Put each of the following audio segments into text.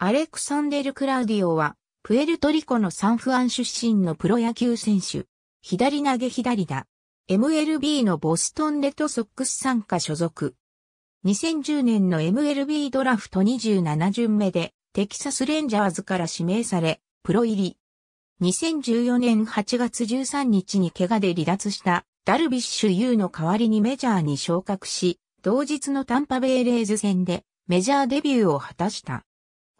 アレクサンデル・クラウディオは、プエルトリコのサンフアン出身のプロ野球選手。左投げ左打。MLB のボストンレッドソックス傘下所属。2010年の MLB ドラフト27巡目で、テキサスレンジャーズから指名され、プロ入り。2014年8月13日に怪我で離脱した、ダルビッシュ有の代わりにメジャーに昇格し、同日のタンパベイレイズ戦で、メジャーデビューを果たした。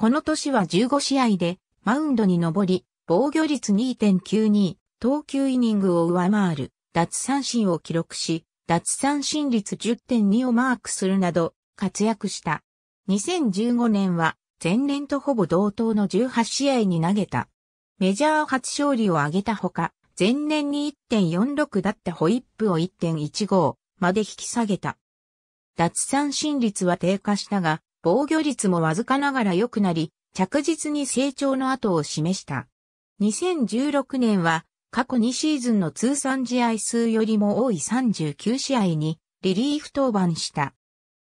この年は15試合でマウンドに上り、防御率 2.92、投球イニングを上回る、奪三振を記録し、奪三振率 10.2 をマークするなど活躍した。2015年は前年とほぼ同等の18試合に投げた。メジャー初勝利を挙げたほか、前年に 1.46 だったホイップを 1.15 まで引き下げた。奪三振率は低下したが、防御率もわずかながら良くなり、着実に成長の跡を示した。2016年は過去2シーズンの通算試合数よりも多い39試合にリリーフ登板した。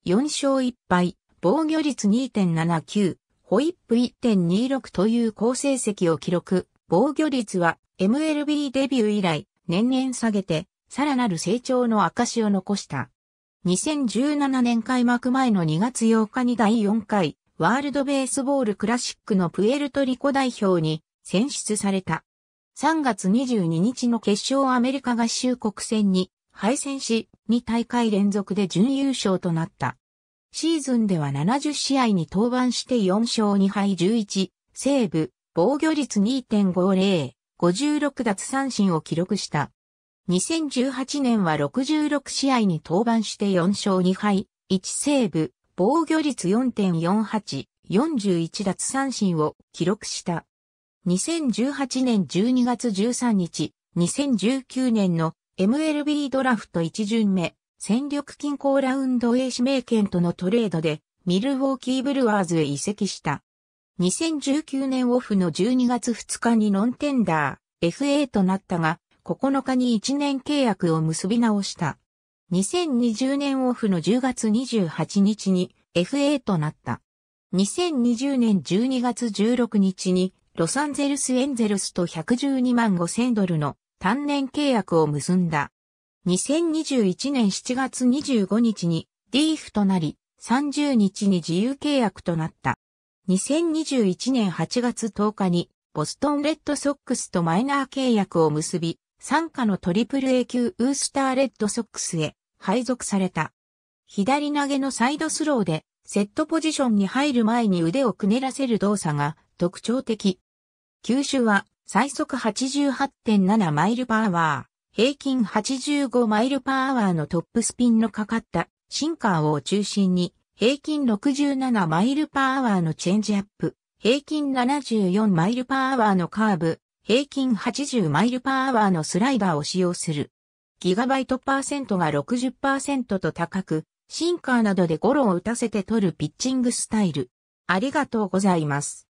4勝1敗、防御率 2.79、ホイップ 1.26 という好成績を記録。防御率は MLB デビュー以来年々下げて、さらなる成長の証を残した。2017年開幕前の2月8日に第4回ワールドベースボールクラシックのプエルトリコ代表に選出された。3月22日の決勝アメリカ合衆国戦に敗戦し、2大会連続で準優勝となった。シーズンでは70試合に登板して4勝2敗11、セーブ、防御率 2.50、56奪三振を記録した。2018年は66試合に登板して4勝2敗、1セーブ、防御率 4.48、41奪三振を記録した。2018年12月13日、2019年の MLB ドラフト1巡目、戦力均衡ラウンド A 指名権とのトレードで、ミルウォーキーブルワーズへ移籍した。2019年オフの12月2日にノンテンダー、FA となったが、9日に1年契約を結び直した。2020年オフの10月28日に FA となった。2020年12月16日にロサンゼルスエンゼルスと$1,125,000の単年契約を結んだ。2021年7月25日にDFAとなり、30日に自由契約となった。2021年8月10日にボストンレッドソックスとマイナー契約を結び、傘下のAAA級ウースターレッドソックスへ配属された。左投げのサイドスローでセットポジションに入る前に腕をくねらせる動作が特徴的。球種は最速 88.7 マイルパーワー、平均85マイルパーワーのトップスピンのかかったシンカーを中心に平均67マイルパーワーのチェンジアップ、平均74マイルパーワーのカーブ、平均80マイルパーワーのスライダーを使用する。ギガバイトパーセントが 60% と高く、シンカーなどでゴロを打たせて取るピッチングスタイル。ありがとうございます。